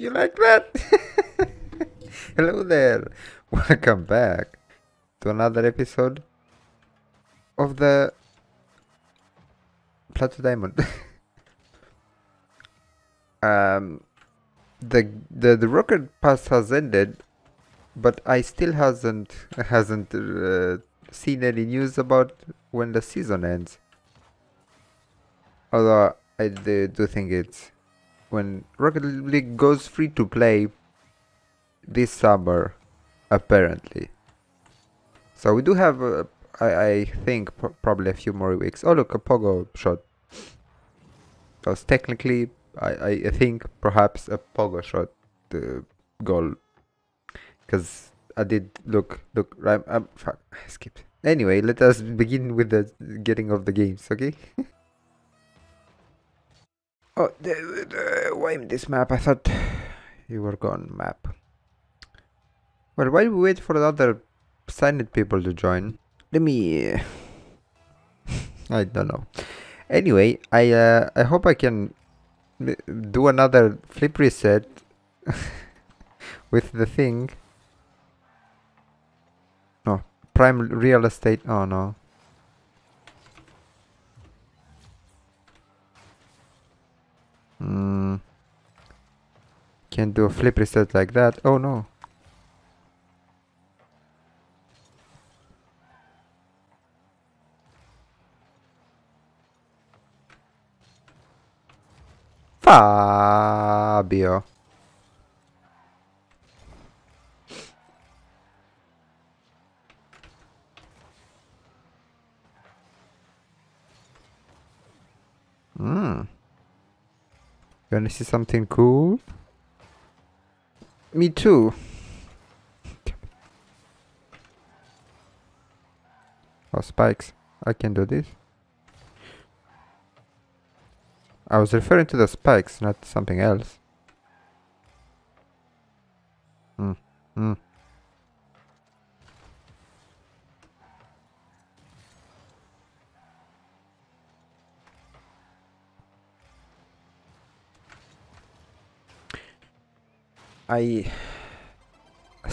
You like that? Hello there. Welcome back to another episode of the Platinum Diamond. The rocket pass has ended, but I still hasn't seen any news about when the season ends. Although I do think it's when Rocket League goes free to play this summer, apparently. So we do have, I think, probably a few more weeks. Oh look, a pogo shot. Because technically, I think perhaps a pogo shot goal. Because I did look. Fuck, I skipped. Anyway, let us begin with the getting of the games, okay? Oh, why this map? I thought you were gone, map. Well, while we wait for the other signed people to join, let me... I don't know. Anyway, I hope I can do another flip reset with the thing. Oh, prime real estate. Oh no. Can't do a flip reset like that. Oh no. Fabio. You wanna see something cool? Me too. Oh, spikes. I can do this. I was referring to the spikes, not something else. As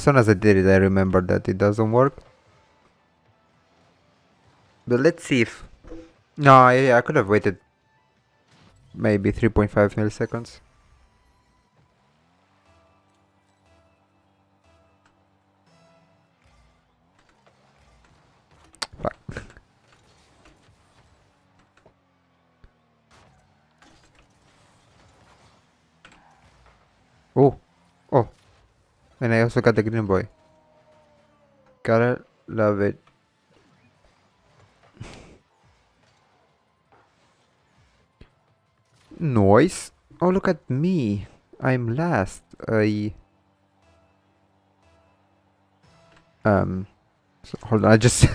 soon as I did it, I remembered that it doesn't work. But let's see if... No, yeah, I could have waited maybe 3.5 milliseconds. Fuck. Oh. Oh, and I also got the green boy. Gotta love it. Noise. Oh, look at me. I'm last. So hold on, I just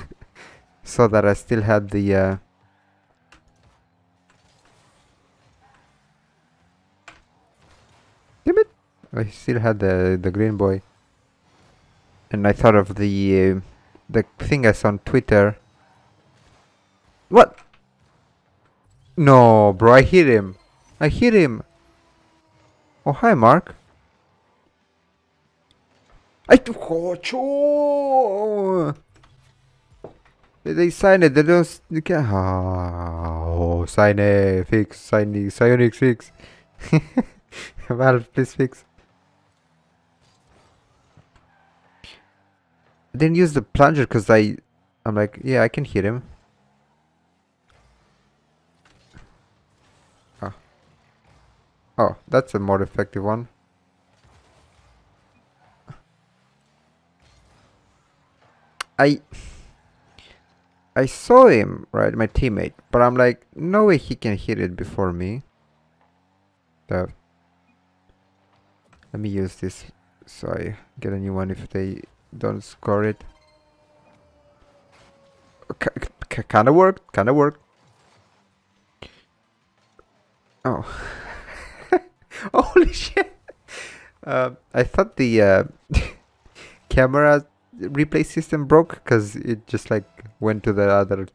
saw that I still had the I still had the green boy, and I thought of the thing I saw on Twitter. What? No, bro! I hear him. I hear him. Oh, hi, Mark. I took. Oh, they signed it. They don't. You can't. Oh, sign it. Fix. Sign it. Psyonix fix. Valve, please fix. I didn't use the plunger because I'm like, yeah, I can hear him. Oh. Oh, that's a more effective one. I saw him, right, my teammate, but I'm like, no way he can hear it before me. So let me use this so I get a new one if they don't score it. Kinda worked, kinda worked. Oh. Holy shit! I thought the camera replay system broke because it just like went to the other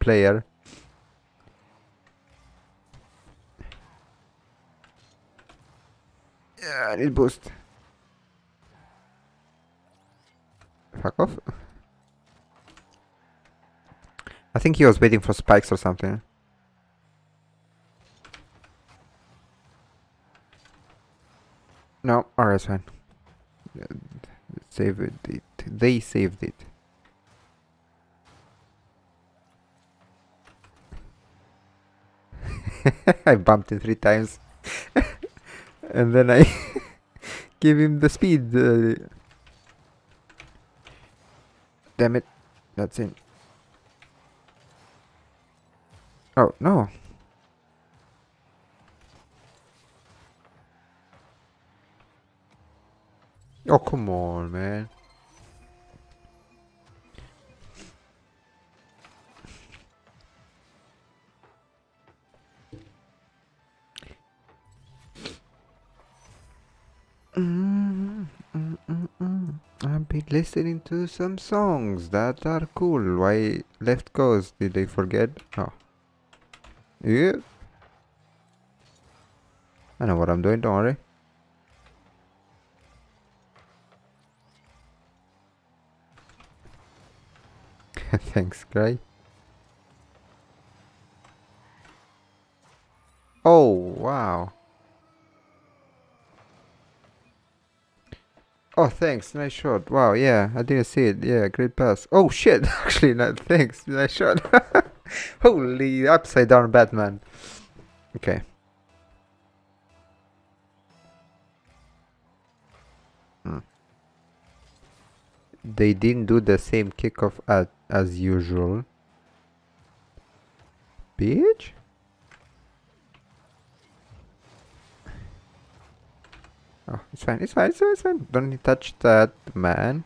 player. I need boost. Fuck off. I think he was waiting for spikes or something. No, alright, fine. Save it. They saved it. I bumped it 3 times. And then I gave him the speed. Damn it. That's it. Oh, no. Oh, come on, man. I've been listening to some songs that are cool. Why left goes? Did they forget? Oh. Yeah. I know what I'm doing, don't worry. Thanks, guy. Oh, wow. Oh, thanks, nice shot. Wow, yeah, I didn't see it. Yeah, great pass. Oh, shit, actually, no, thanks, nice shot. Holy upside down Batman. Okay. They didn't do the same kickoff as usual. Bitch. Oh, it's fine, it's fine, it's fine, it's fine. Don't you touch that, man.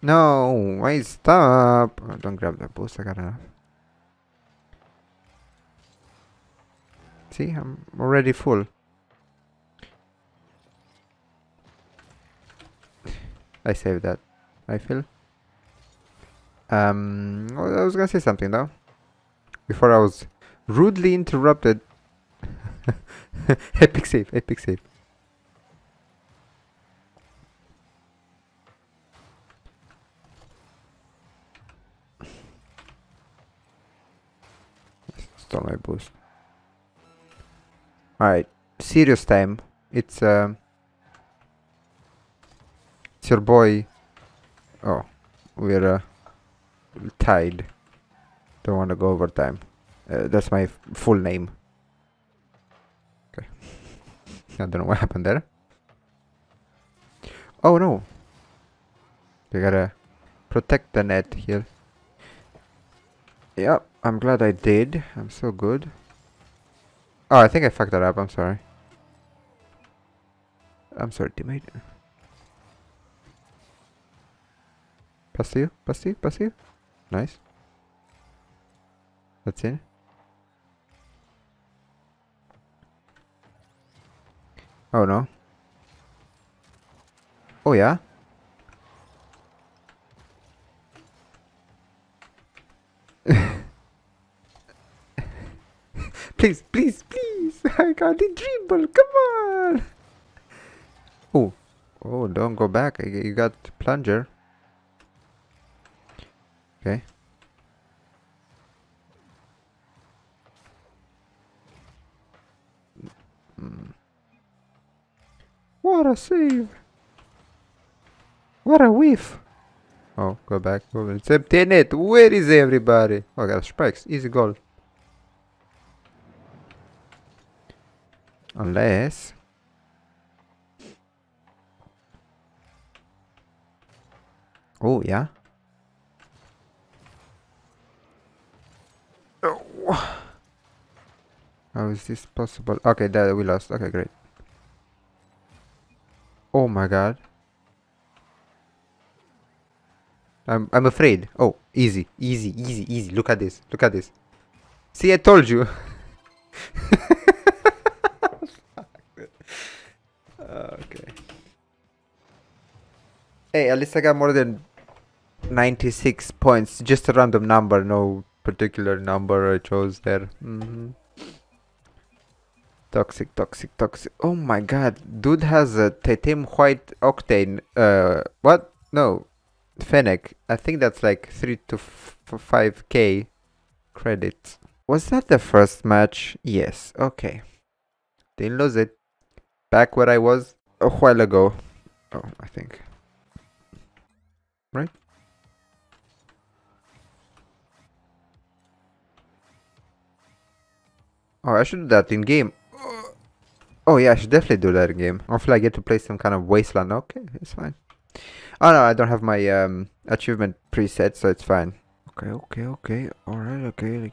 No, why stop? Oh, don't grab the boost, I got enough. See, I'm already full. I saved that, I feel. I was gonna say something though, before I was rudely interrupted. Epic save, epic save. Stole my boost. Alright, serious time. It's your boy. Oh, we're tied. Don't want to go overtime. That's my full name. Okay. I don't know what happened there. Oh no. We gotta protect the net here. Yep, I'm glad I did. I'm so good. Oh, I think I fucked that up. I'm sorry. I'm sorry, teammate. Pass to you, pass to you, pass to you. Nice. That's in. Oh no. Oh yeah. Please, please, please! I got the dribble. Come on! Oh, oh! Don't go back. You got plunger. Okay. What a save! What a whiff! Oh, go back. Go back. It's empty net. Where is everybody? Oh, got spikes. Easy goal. Unless oh yeah. Oh. How is this possible? Okay, that we lost. Okay, great. Oh my god. I'm afraid. Oh, easy, easy, easy, easy. Look at this. Look at this. See, I told you. Okay. Hey, at least I got more than 96 points. Just a random number, no particular number I chose there. Toxic, toxic, toxic. Oh my god, dude has a titanium white octane. What? No. Fennec. I think that's like 3 to 5k credits. Was that the first match? Yes. Okay. Didn't lose it. Back where I was a while ago. Oh, I think. Right? Oh, I should do that in game. Oh yeah, I should definitely do that in game. Hopefully I get to play some kind of wasteland. Okay, it's fine. Oh no, I don't have my achievement preset, so it's fine. Okay, okay, okay. Alright, okay.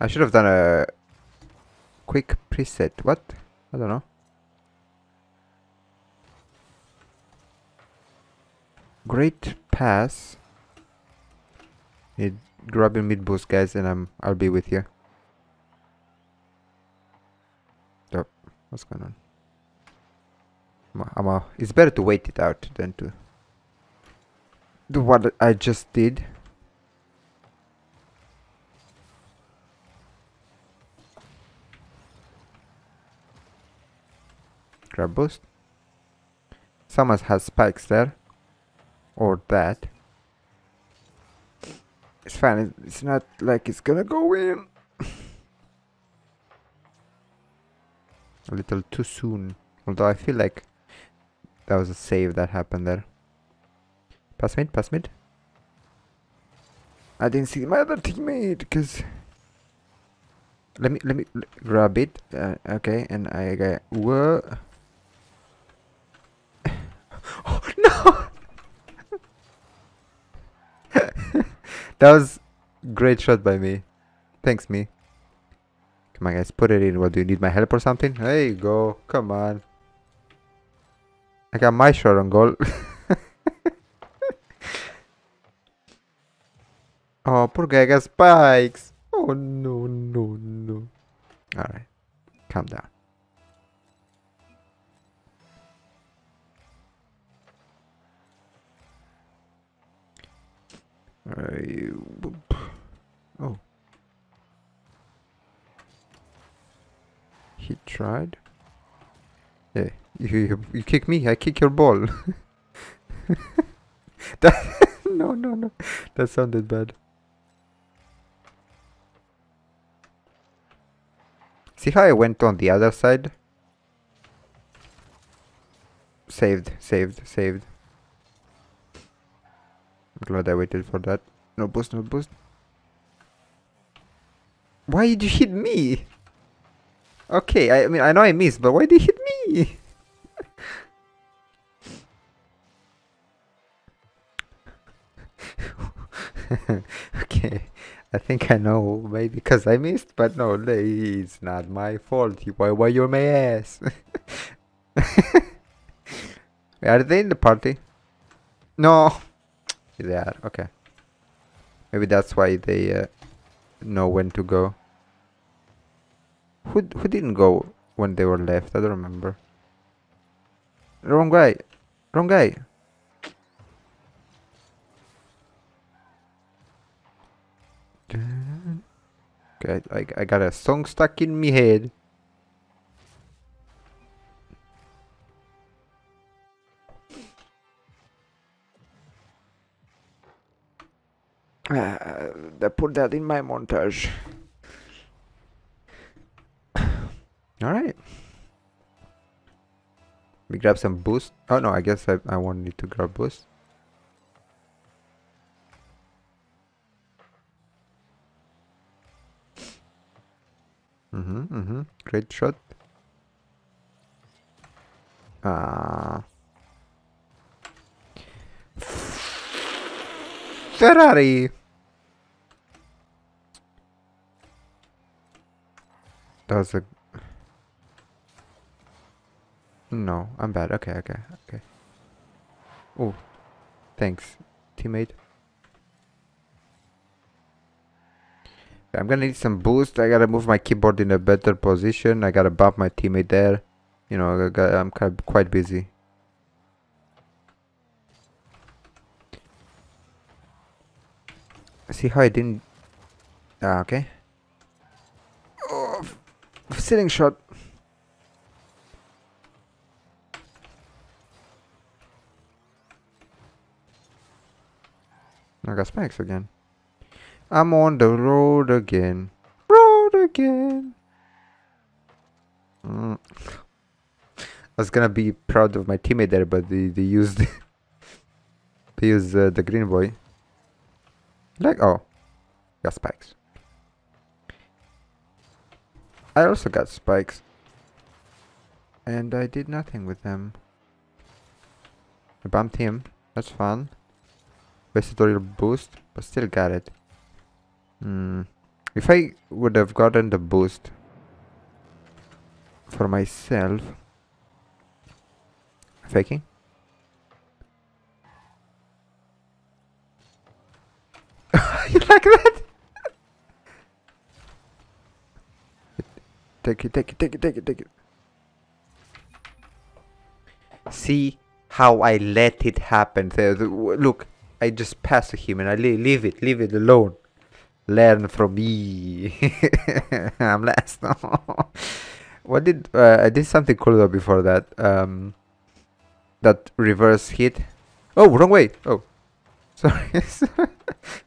I should have done a quick preset. What? I don't know. Great pass. It grabbing mid boost, guys, and I'll be with you. Oh, what's going on? It's better to wait it out than to do what I just did. Grab boost. Someone has spikes there, or that. It's fine, it's not like it's gonna go in. A little too soon. Although I feel like that was a save that happened there. Pass mid, pass mid. I didn't see my other teammate because let me grab it. Okay, and I got whoa. Oh no. That was great shot by me. Thanks, me. Come on, guys. Put it in. What, do you need my help or something? There you go. Come on. I got my shot on goal. Oh, poor guy got spikes. Oh, no, no, no. Alright. Calm down. Oh, he tried. Yeah, you kick me, I kick your ball. That, no, no, no, that sounded bad. See how I went on the other side? Saved, saved, saved. Glad I waited for that. No boost, no boost. Why did you hit me? Okay, I mean, I know I missed, but why did you hit me? Okay, I think I know, maybe because I missed, but no, it's not my fault. Why you're my ass? Are they in the party? No. They are, okay. Maybe that's why they know when to go. Who didn't go when they were left? I don't remember. Wrong guy. Wrong guy. Okay, I got a song stuck in me head. They put that in my montage. Alright. We grab some boost. Oh no, I guess I wanted to grab boost. Great shot. Ferrari! That was a... No, I'm bad. Okay, okay, okay. Oh, thanks, teammate. I'm gonna need some boost. I gotta move my keyboard in a better position. I gotta bump my teammate there. You know, I'm quite busy. See how I didn't... Ah, okay. Oh, sitting shot. I got spikes again. I'm on the road again. I was gonna be proud of my teammate there, but they used they used the green boy. Like, oh, got spikes. I also got spikes, and I did nothing with them. I bumped him. That's fun. Wasted all your boost, but still got it. If I would have gotten the boost for myself, faking. You like that? Take it. See how I let it happen. Look, I just passed to him and I leave it alone. Learn from me. I'm last. What did I did something cooler before that? That reverse hit. Oh, wrong way. Oh, sorry,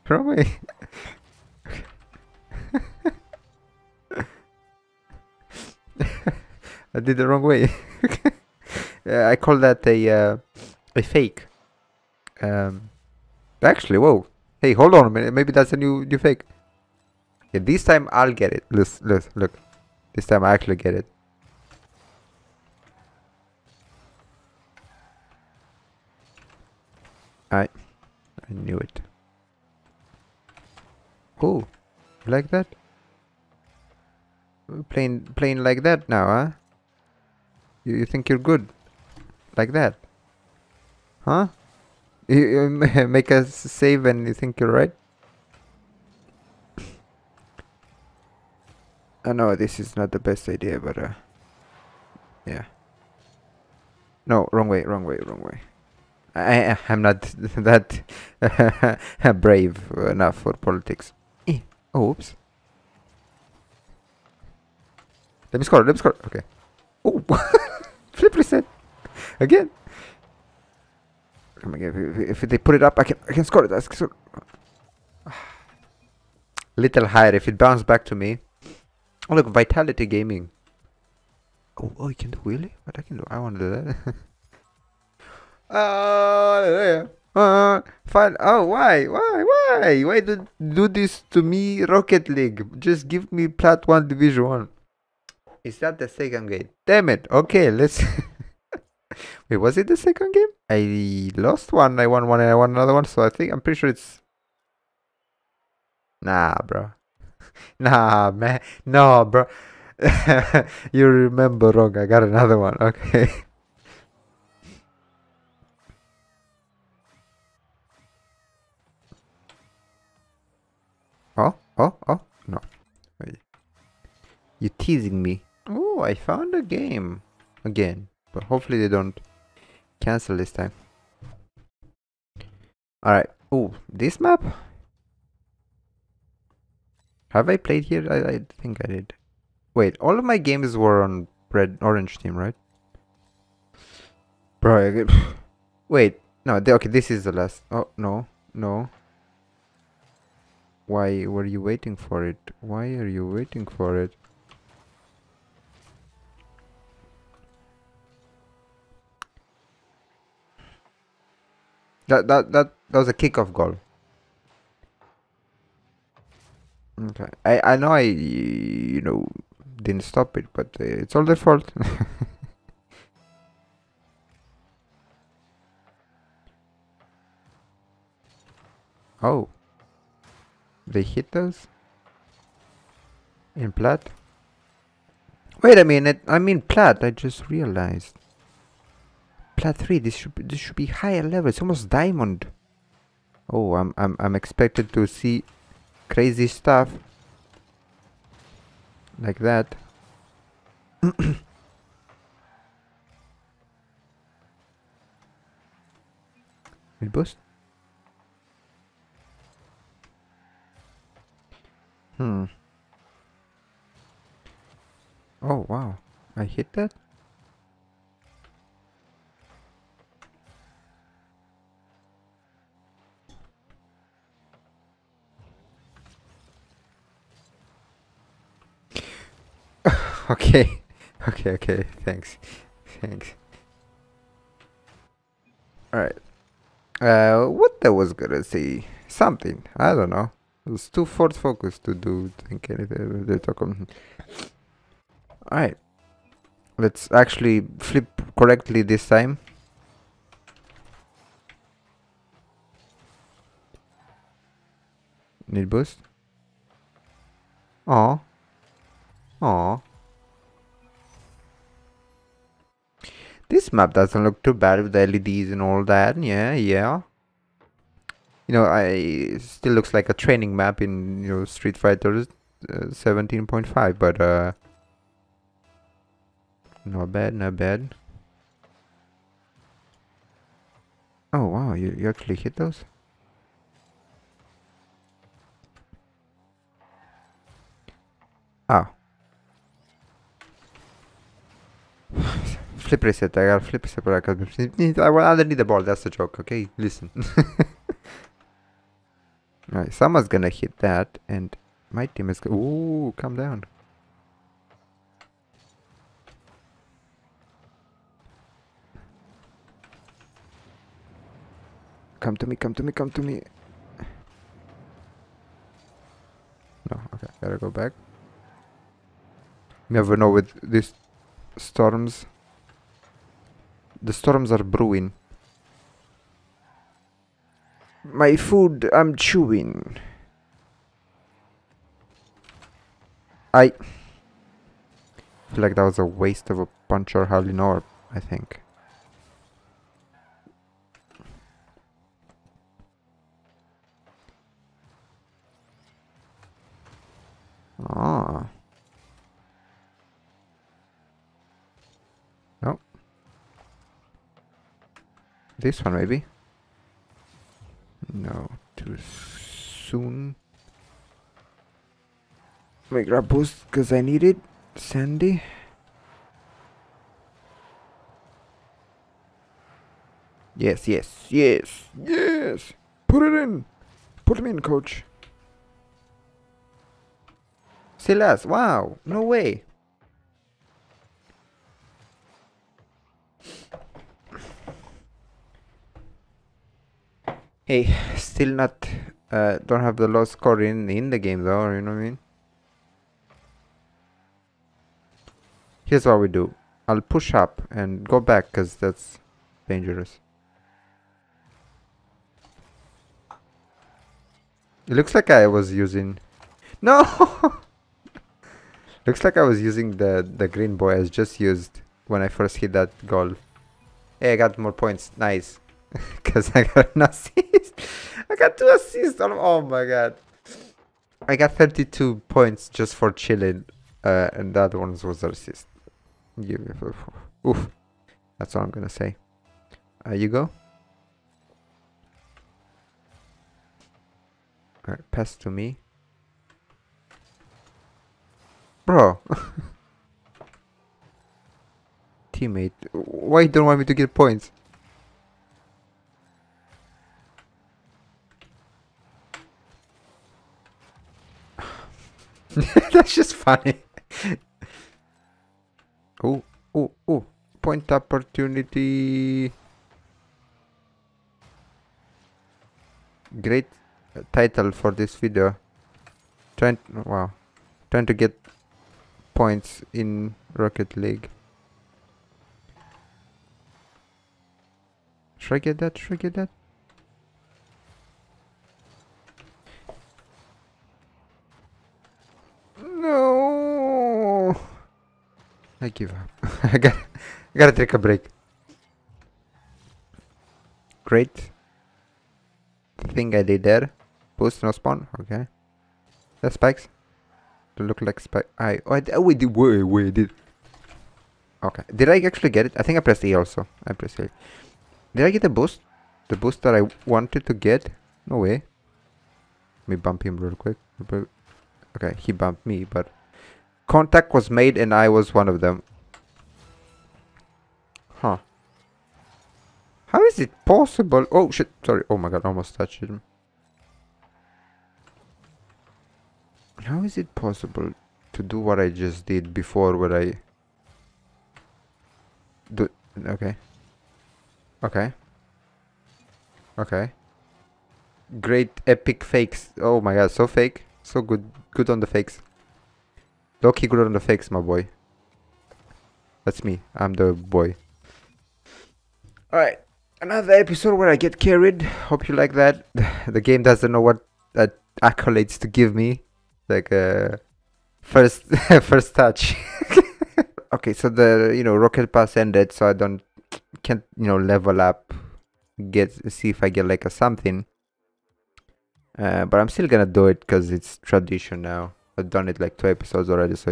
wrong way. I did the wrong way. I call that a fake. Actually, whoa. Hey, hold on a minute. Maybe that's a new fake. Yeah, this time I'll get it. Look. This time I actually get it. I knew it. Cool. Like that? Playing like that now, huh? You think you're good? Like that? Huh? You make a save and you think you're right? I know this is not the best idea, but yeah. No, wrong way. I'm not that brave enough for politics. Oh, oops. Let me score. Okay. Oh, flip reset again. Come again. If they put it up, I can score it. Little higher. If it bounced back to me. Oh look, Vitality Gaming. Oh, you can do really? What I can do? I want to do that. Fine. Oh, why? Why do this to me, Rocket League? Just give me Plat 1 Division 1. Is that the second game? Damn it. Okay, let's... Wait, was it the second game? I lost one, I won one, and I won another one, so I'm pretty sure it's... Nah, bro. Nah, man. No, bro. You remember wrong. I got another one. Okay. Oh. No. Wait. You're teasing me. Oh, I found a game. Again. But hopefully they don't cancel this time. Alright. Oh, this map? Have I played here? I think I did. Wait, all of my games were on orange team, right? Bro, wait, no, okay, this is the last. Oh, no. Why were you waiting for it? Why are you waiting for it? That was a kickoff goal. Okay, I know I, you know, didn't stop it, but it's all their fault. Oh, they hit us in Plat. Wait a minute, I mean Plat. I just realized Plat 3. This should be higher level. It's almost diamond. Oh, I'm expected to see crazy stuff like that. Will boost. Oh wow, I hit that? Okay, okay, thanks. Alright. What I was gonna say? Something, I don't know. It was too force focused to do think anything. Alright. Let's actually flip correctly this time. Need boost? Aww. Aww. This map doesn't look too bad with the LEDs and all that, yeah. You know, it still looks like a training map in, you know, Street Fighter 17.5, but not bad. Oh wow, you actually hit those? Oh. Flip reset, I gotta flip reset, I don't need the ball, that's a joke, okay? Listen. Alright, someone's gonna hit that, and my team is gonna... Ooh, calm down. Come to me. No, okay, gotta go back. Never know with these storms. The storms are brewing. My food, I'm chewing. I feel like that was a waste of a punch or hurling orb, I think. Ah. No. This one, maybe? No, too soon. Let me grab boost because I need it. Sandy. Yes. Put it in. Put me in, coach. Silas, wow. No way. Hey, still not, don't have the low score in the game though, you know what I mean? Here's what we do. I'll push up and go back because that's dangerous. It looks like I was using... No! Looks like I was using the green boy I just used when I first hit that goal. Hey, I got more points. Nice. Because I got an assist. I got 2 assists. Oh my god. I got 32 points just for chilling. And that one was an assist. Give me a... Oof. That's all I'm going to say. You go. Alright, pass to me. Bro. Teammate. Why don't you want me to get points? That's just funny. Oh. Point opportunity. Great title for this video. Trying to get points in Rocket League. Should I get that? I give up. I gotta take a break. Great thing I did there. Boost, no spawn. Okay. That's spikes. They look like spikes. Wait. Okay. Did I actually get it? I think I pressed E also. Did I get the boost? The boost that I wanted to get? No way. Let me bump him real quick. Okay, he bumped me, but contact was made and I was one of them. Huh. How is it possible? Oh shit, sorry. Oh my god, almost touched him. How is it possible to do what I just did before where I... do... okay. Okay. Okay. Great epic fakes. Oh my god, so fake. So good. Good on the fakes. Loki good on the fakes, my boy. That's me. I'm the boy. Alright. Another episode where I get carried. Hope you like that. The game doesn't know what accolades to give me. Like first touch. Okay, so the rocket pass ended, so I can't level up, see if I get like a something. But I'm still gonna do it because it's tradition now. I've done it like 2 episodes already, so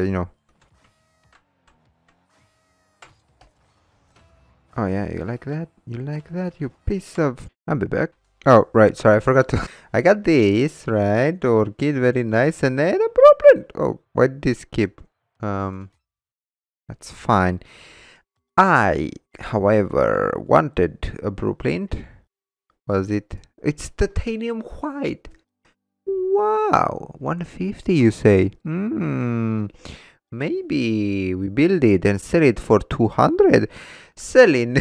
Oh yeah, you like that? You like that? You piece of... I'll be back. Oh, right, sorry, I forgot to... I got this, right? Orchid, very nice, and then a problem! Oh, why did this skip? That's fine. I, however, wanted a blueprint. Was it? It's titanium white. Wow, 150 you say? Maybe we build it and sell it for 200. Selling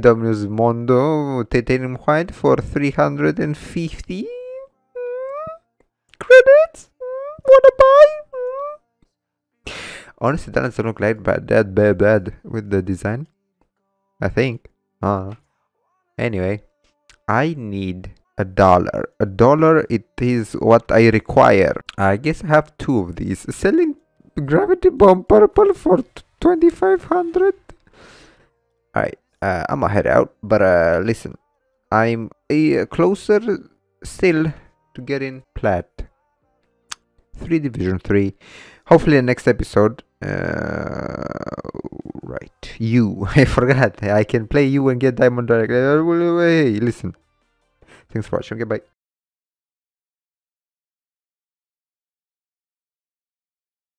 Dominus Mondo titanium white for 350 credits. Wanna buy? Honestly, that doesn't look like bad with the design. I think. Anyway. I need $1. $1 it is what I require. I guess I have 2 of these. Selling gravity bomb purple for 2500. Alright, I'm gonna head out. But listen, I'm closer still to getting plat. 3 Division 3. Hopefully in the next episode. Right, I forgot. I can play you and get diamond directly. Hey, listen. Thanks for watching. Okay, bye.